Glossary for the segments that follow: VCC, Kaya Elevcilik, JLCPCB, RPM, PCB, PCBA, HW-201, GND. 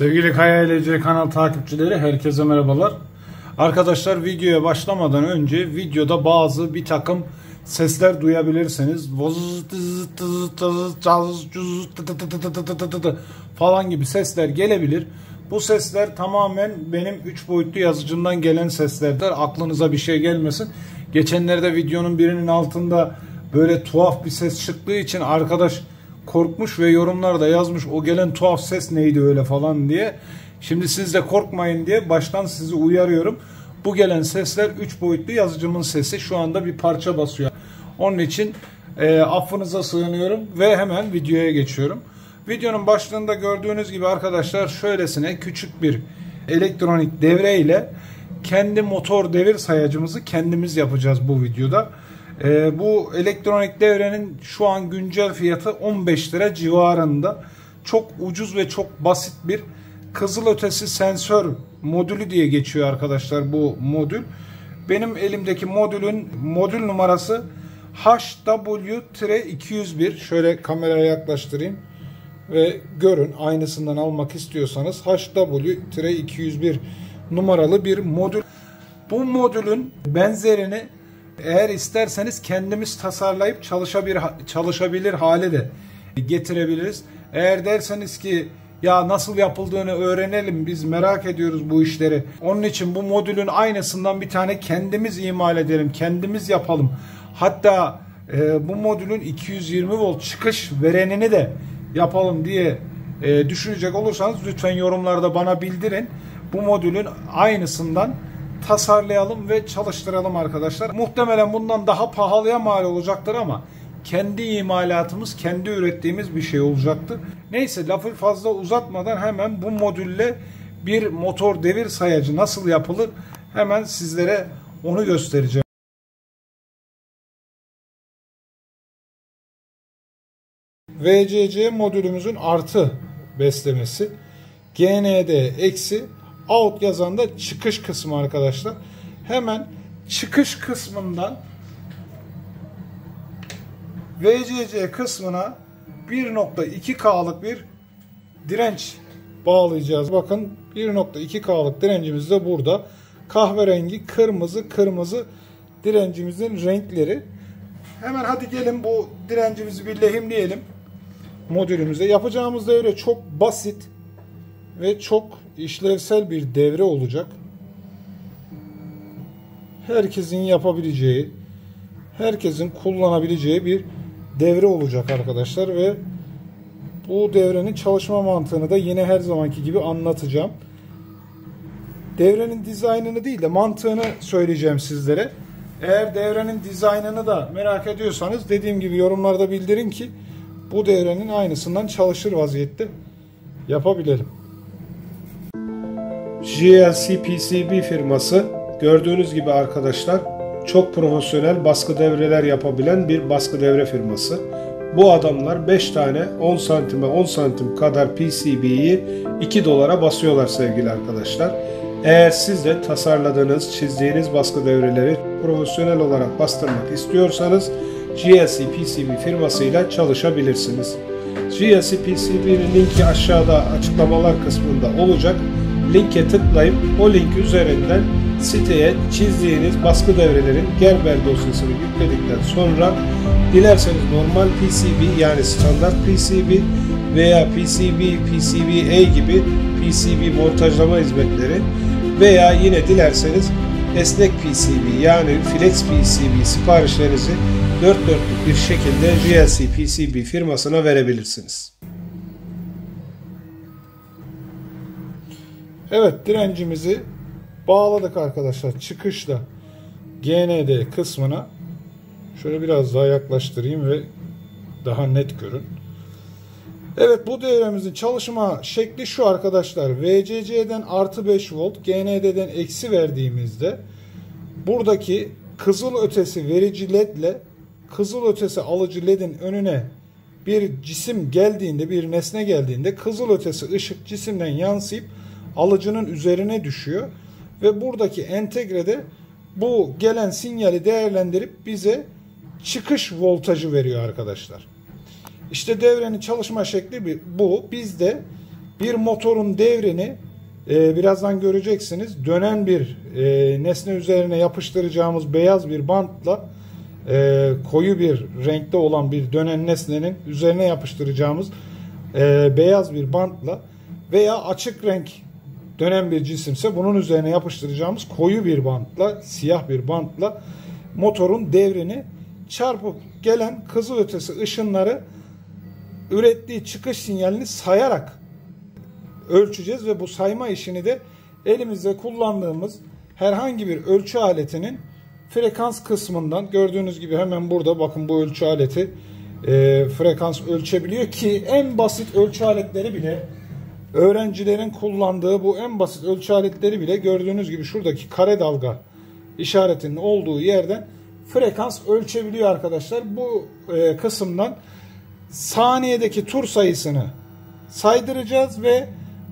Sevgili Kaya Elevcilik kanal takipçileri, herkese merhabalar. Arkadaşlar, videoya başlamadan önce videoda bir takım sesler duyabilirseniz falan gibi sesler gelebilir. Bu sesler tamamen benim 3 boyutlu yazıcımdan gelen seslerdir. Aklınıza bir şey gelmesin. Geçenlerde videonun birinin altında böyle tuhaf bir ses çıktığı için arkadaş korkmuş ve yorumlarda yazmış, o gelen tuhaf ses neydi öyle falan diye. Şimdi siz de korkmayın diye baştan sizi uyarıyorum. Bu gelen sesler 3 boyutlu yazıcımın sesi, şu anda bir parça basıyor. Onun için affınıza sığınıyorum ve hemen videoya geçiyorum. Videonun başlığında gördüğünüz gibi arkadaşlar, şöylesine küçük bir elektronik devre ile kendi motor devir sayacımızı kendimiz yapacağız bu videoda. Bu elektronik devrenin şu an güncel fiyatı 15 lira civarında. Çok ucuz ve çok basit bir kızılötesi sensör modülü diye geçiyor arkadaşlar bu modül. Benim elimdeki modülün modül numarası HW-201. Şöyle kameraya yaklaştırayım ve görün, aynısından almak istiyorsanız HW-201 numaralı bir modül. Bu modülün benzerini eğer isterseniz kendimiz tasarlayıp çalışabilir hale de getirebiliriz. Eğer derseniz ki ya nasıl yapıldığını öğrenelim, biz merak ediyoruz bu işleri, onun için bu modülün aynısından bir tane kendimiz imal edelim, kendimiz yapalım. Hatta bu modülün 220 volt çıkış verenini de yapalım diye düşünecek olursanız lütfen yorumlarda bana bildirin. Bu modülün aynısından tasarlayalım ve çalıştıralım arkadaşlar. Muhtemelen bundan daha pahalıya mal olacaktır ama kendi imalatımız, kendi ürettiğimiz bir şey olacaktır. Neyse, lafı fazla uzatmadan hemen bu modülle bir motor devir sayacı nasıl yapılır hemen sizlere onu göstereceğim. VCC modülümüzün artı beslemesi, GND eksi, out yazan da çıkış kısmı arkadaşlar. Hemen çıkış kısmından VCC kısmına 1.2K'lık bir direnç bağlayacağız. Bakın, 1.2K'lık direncimiz de burada. Kahverengi, kırmızı, kırmızı direncimizin renkleri. Hemen hadi gelin bu direncimizi bir lehimleyelim modülümüze. Yapacağımız devre çok basit ve çok işlevsel bir devre olacak. Herkesin yapabileceği, herkesin kullanabileceği bir devre olacak arkadaşlar ve bu devrenin çalışma mantığını da yine her zamanki gibi anlatacağım. Devrenin dizaynını değil de mantığını söyleyeceğim sizlere. Eğer devrenin dizaynını da merak ediyorsanız dediğim gibi yorumlarda bildirin ki bu devrenin aynısından çalışır vaziyette yapabilelim. JLCPCB firması, gördüğünüz gibi arkadaşlar, çok profesyonel baskı devreler yapabilen bir baskı devre firması. Bu adamlar 5 tane 10 santime 10 santim kadar PCB'yi 2 dolara basıyorlar sevgili arkadaşlar. Eğer siz de tasarladığınız, çizdiğiniz baskı devreleri profesyonel olarak bastırmak istiyorsanız JLCPCB firmasıyla çalışabilirsiniz. JLCPCB'nin linki aşağıda açıklamalar kısmında olacak. Linke tıklayıp o link üzerinden siteye çizdiğiniz baskı devrelerin gerber dosyasını yükledikten sonra dilerseniz normal PCB, yani standart PCB veya PCBA gibi PCB montajlama hizmetleri veya yine dilerseniz esnek PCB, yani flex PCB siparişlerinizi dört dörtlük bir şekilde JLCPCB firmasına verebilirsiniz. Evet, direncimizi bağladık arkadaşlar çıkışla GND kısmına. Şöyle biraz daha yaklaştırayım ve daha net görün. Evet, bu devremizin çalışma şekli şu arkadaşlar. VCC'den artı 5 volt, GND'den eksi verdiğimizde buradaki kızılötesi verici led ile kızılötesi alıcı ledin önüne bir cisim geldiğinde, bir nesne geldiğinde kızılötesi ışık cisimden yansıyıp alıcının üzerine düşüyor ve buradaki entegrede bu gelen sinyali değerlendirip bize çıkış voltajı veriyor arkadaşlar. İşte devrenin çalışma şekli bu. Biz de Bir motorun devrini birazdan göreceksiniz. Dönen bir nesne üzerine yapıştıracağımız beyaz bir bantla koyu bir renkte olan bir dönen nesnenin üzerine yapıştıracağımız beyaz bir bantla veya açık renk dönen bir cisimse bunun üzerine yapıştıracağımız koyu bir bantla, siyah bir bantla motorun devrini çarpıp gelen kızılötesi ışınları ürettiği çıkış sinyalini sayarak ölçeceğiz ve bu sayma işini de elimizde kullandığımız herhangi bir ölçü aletinin frekans kısmından, gördüğünüz gibi hemen burada bakın, bu ölçü aleti frekans ölçebiliyor ki en basit ölçü aletleri bile, öğrencilerin kullandığı bu en basit ölçü aletleri bile gördüğünüz gibi şuradaki kare dalga işaretinin olduğu yerden frekans ölçebiliyor arkadaşlar. Bu kısımdan saniyedeki tur sayısını saydıracağız ve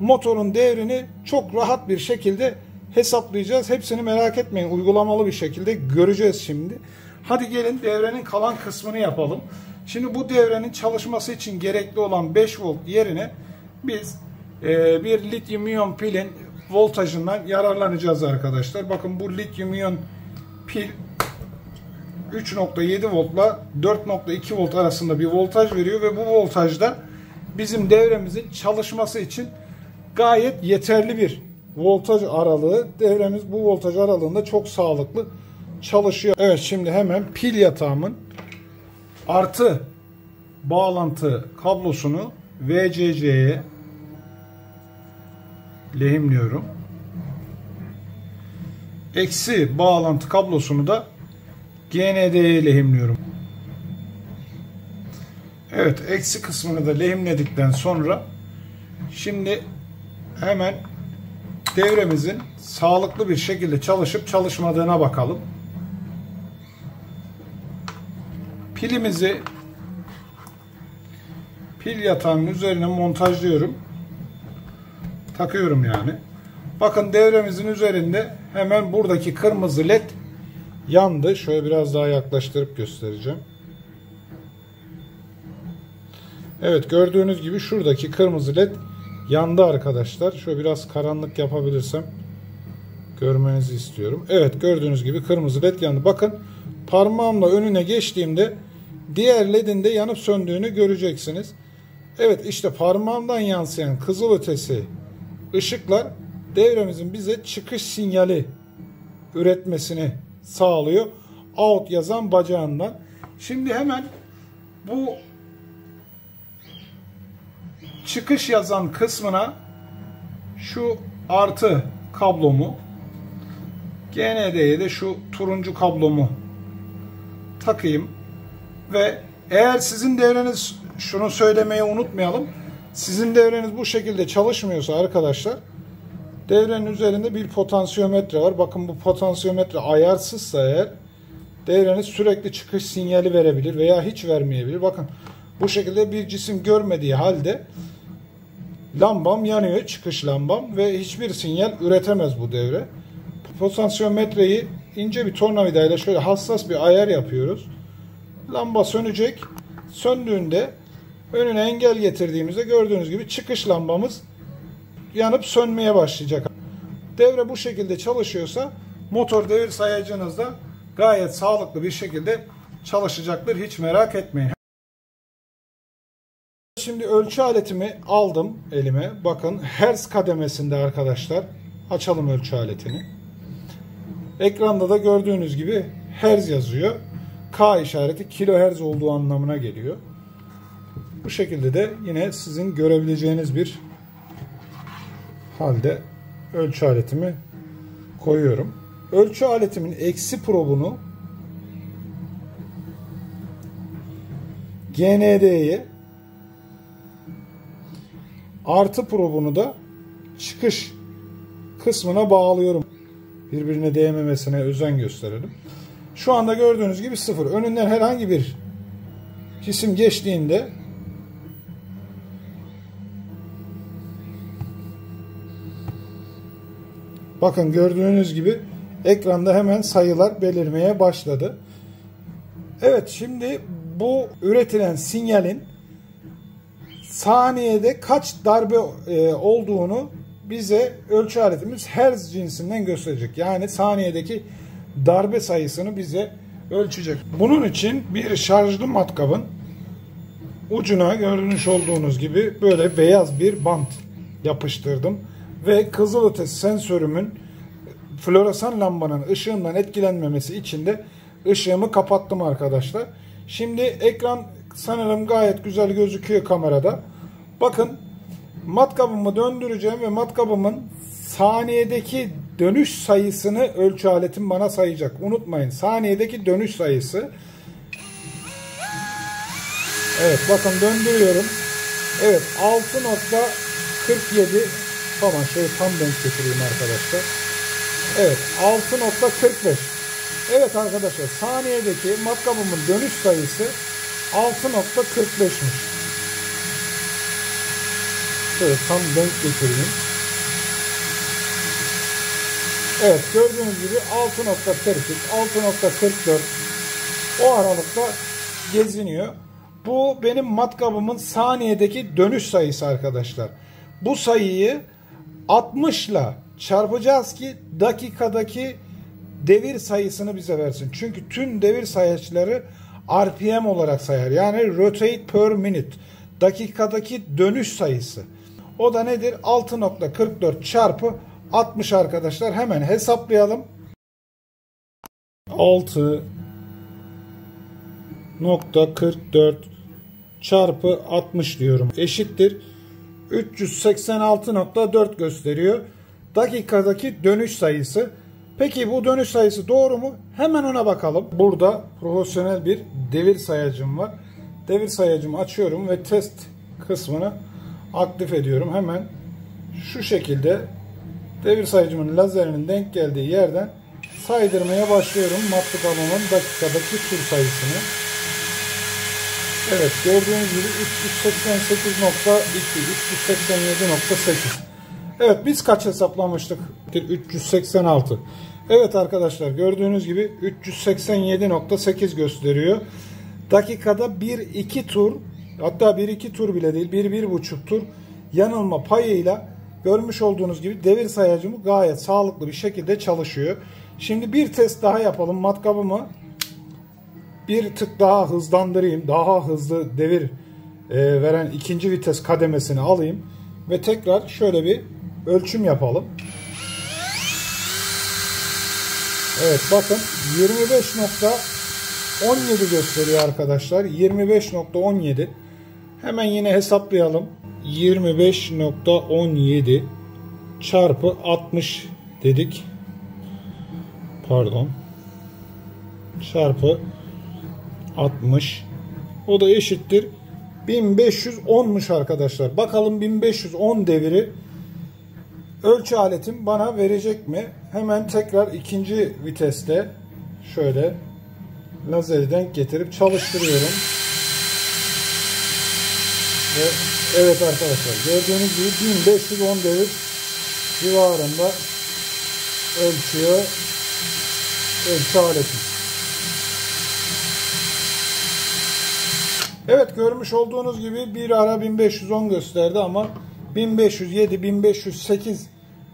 motorun devrini çok rahat bir şekilde hesaplayacağız. Hepsini merak etmeyin, uygulamalı bir şekilde göreceğiz şimdi. Hadi gelin devrenin kalan kısmını yapalım. Şimdi bu devrenin çalışması için gerekli olan 5 volt yerine biz bir lityum iyon pilin voltajından yararlanacağız arkadaşlar. Bakın bu lityum iyon pil 3.7 voltla 4.2 volt arasında bir voltaj veriyor ve bu voltajda bizim devremizin çalışması için gayet yeterli bir voltaj aralığı. Devremiz bu voltaj aralığında çok sağlıklı çalışıyor. Evet, şimdi hemen pil yatağımın artı bağlantı kablosunu VCC'ye lehimliyorum. Eksi bağlantı kablosunu da GND'ye lehimliyorum. Evet, eksi kısmını da lehimledikten sonra şimdi hemen devremizin sağlıklı bir şekilde çalışıp çalışmadığına bakalım. Pilimizi pil yatağının üzerine montajlıyorum. Takıyorum yani. Bakın devremizin üzerinde hemen buradaki kırmızı led yandı. Şöyle biraz daha yaklaştırıp göstereceğim. Evet, gördüğünüz gibi şuradaki kırmızı led yandı arkadaşlar. Şöyle biraz karanlık yapabilirsem görmenizi istiyorum. Evet, gördüğünüz gibi kırmızı led yandı. Bakın parmağımla önüne geçtiğimde diğer ledin de yanıp söndüğünü göreceksiniz. Evet, işte parmağımdan yansıyan kızılötesi ışıklar devremizin bize çıkış sinyali üretmesini sağlıyor. Out yazan bacağından. Şimdi hemen bu çıkış yazan kısmına şu artı kablomu, GND'ye de şu turuncu kablomu takayım ve eğer sizin devreniz, şunu söylemeyi unutmayalım, sizin devreniz bu şekilde çalışmıyorsa arkadaşlar, devrenin üzerinde bir potansiyometre var. Bakın bu potansiyometre ayarsızsa eğer, devreniz sürekli çıkış sinyali verebilir veya hiç vermeyebilir. Bakın bu şekilde bir cisim görmediği halde lambam yanıyor, çıkış lambam, ve hiçbir sinyal üretemez bu devre. Potansiyometreyi ince bir tornavidayla şöyle hassas bir ayar yapıyoruz. Lamba sönecek. Söndüğünde önüne engel getirdiğimizde gördüğünüz gibi çıkış lambamız yanıp sönmeye başlayacak. Devre bu şekilde çalışıyorsa motor devir sayacınız da gayet sağlıklı bir şekilde çalışacaktır. Hiç merak etmeyin. Şimdi ölçü aletimi aldım elime. Bakın hertz kademesinde arkadaşlar. Açalım ölçü aletini. Ekranda da gördüğünüz gibi hertz yazıyor. K işareti kilohertz olduğu anlamına geliyor. Bu şekilde de yine sizin görebileceğiniz bir halde ölçü aletimi koyuyorum. Ölçü aletimin eksi probunu GND'ye, artı probunu da çıkış kısmına bağlıyorum. Birbirine değmemesine özen gösterelim. Şu anda gördüğünüz gibi sıfır. Önünden herhangi bir cisim geçtiğinde bakın gördüğünüz gibi ekranda hemen sayılar belirmeye başladı. Evet, şimdi bu üretilen sinyalin saniyede kaç darbe olduğunu bize ölçü aletimiz hertz cinsinden gösterecek. Yani saniyedeki darbe sayısını bize ölçecek. Bunun için bir şarjlı matkabın ucuna görmüş olduğunuz gibi böyle beyaz bir bant yapıştırdım ve kızılötesi sensörümün floresan lambanın ışığından etkilenmemesi için de ışığımı kapattım arkadaşlar. Şimdi ekran sanırım gayet güzel gözüküyor kamerada. Bakın, matkabımı döndüreceğim ve matkabımın saniyedeki dönüş sayısını ölçü aletim bana sayacak. Unutmayın, saniyedeki dönüş sayısı. Evet, bakın döndürüyorum. Evet, 6.47 tamam, şöyle tam denk getireyim arkadaşlar. Evet, 6.45. Evet arkadaşlar, saniyedeki matkabımın dönüş sayısı 6.45'miş. Şöyle tam denk getireyim. Evet, gördüğünüz gibi 6.44 o aralıkta geziniyor. Bu benim matkabımın saniyedeki dönüş sayısı arkadaşlar. Bu sayıyı 60 ile çarpacağız ki dakikadaki devir sayısını bize versin. Çünkü tüm devir sayaçları RPM olarak sayar. Yani rotate per minute. Dakikadaki dönüş sayısı. O da nedir? 6.44 çarpı 60 arkadaşlar. Hemen hesaplayalım. 6.44 çarpı 60 diyorum. Eşittir 386.4 gösteriyor. Dakikadaki dönüş sayısı. Peki bu dönüş sayısı doğru mu? Hemen ona bakalım. Burada profesyonel bir devir sayacım var. Devir sayacımı açıyorum ve test kısmını aktif ediyorum. Hemen şu şekilde devir sayacımın lazerinin denk geldiği yerden saydırmaya başlıyorum matkabımın dakikadaki tur sayısını. Evet, gördüğünüz gibi 388.2, 387.8. Evet, biz kaç hesaplamıştık? 386. Evet arkadaşlar, gördüğünüz gibi 387.8 gösteriyor. Dakikada 1-2 tur, hatta 1-2 tur bile değil, 1-1,5 tur yanılma payıyla görmüş olduğunuz gibi devir sayacımı gayet sağlıklı bir şekilde çalışıyor. Şimdi bir test daha yapalım. Matkabımı bir tık daha hızlandırayım. Daha hızlı devir veren ikinci vites kademesini alayım. Ve tekrar şöyle bir ölçüm yapalım. Evet, bakın 25.17 gösteriyor arkadaşlar. 25.17. Hemen yine hesaplayalım. 25.17 çarpı 60 dedik. Pardon. Çarpı 60. O da eşittir 1510'muş arkadaşlar. Bakalım 1510 deviri ölçü aletim bana verecek mi? Hemen tekrar ikinci viteste şöyle lazeri denk getirip çalıştırıyorum. Ve evet arkadaşlar, gördüğünüz gibi 1510 devir civarında ölçüyor ölçü aletim. Evet, görmüş olduğunuz gibi bir ara 1510 gösterdi ama 1507-1508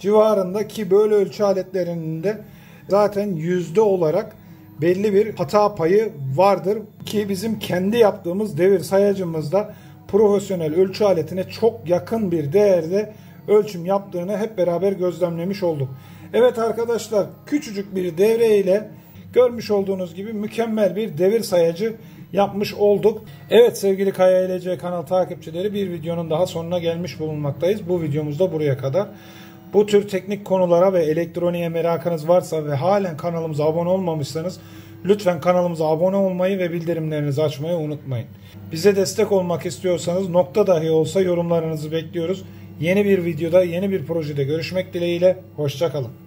civarında, ki böyle ölçü aletlerinde zaten yüzde olarak belli bir hata payı vardır ki bizim kendi yaptığımız devir sayacımızda profesyonel ölçü aletine çok yakın bir değerde ölçüm yaptığını hep beraber gözlemlemiş olduk. Evet arkadaşlar, küçücük bir devre ile görmüş olduğunuz gibi mükemmel bir devir sayacı yapmış olduk. Evet sevgili Kaya Elevcilik kanal takipçileri, bir videonun daha sonuna gelmiş bulunmaktayız. Bu videomuzda buraya kadar. Bu tür teknik konulara ve elektroniğe merakınız varsa ve halen kanalımıza abone olmamışsanız lütfen kanalımıza abone olmayı ve bildirimlerinizi açmayı unutmayın. Bize destek olmak istiyorsanız nokta dahi olsa yorumlarınızı bekliyoruz. Yeni bir videoda, yeni bir projede görüşmek dileğiyle. Hoşça kalın.